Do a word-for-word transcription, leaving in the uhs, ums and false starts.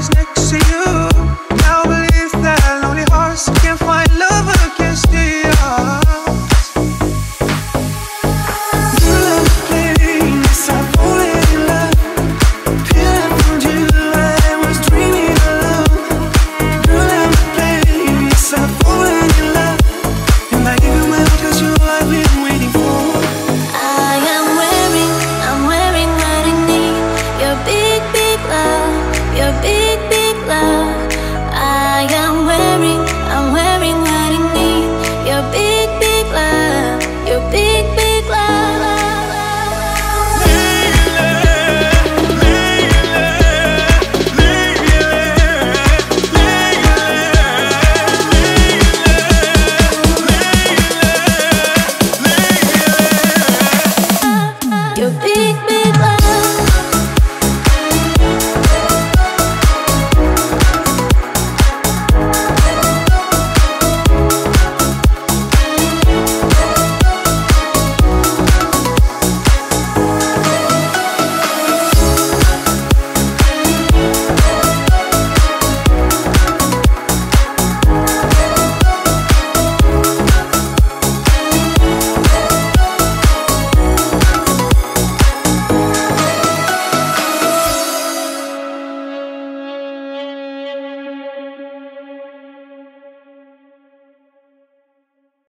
always next to you.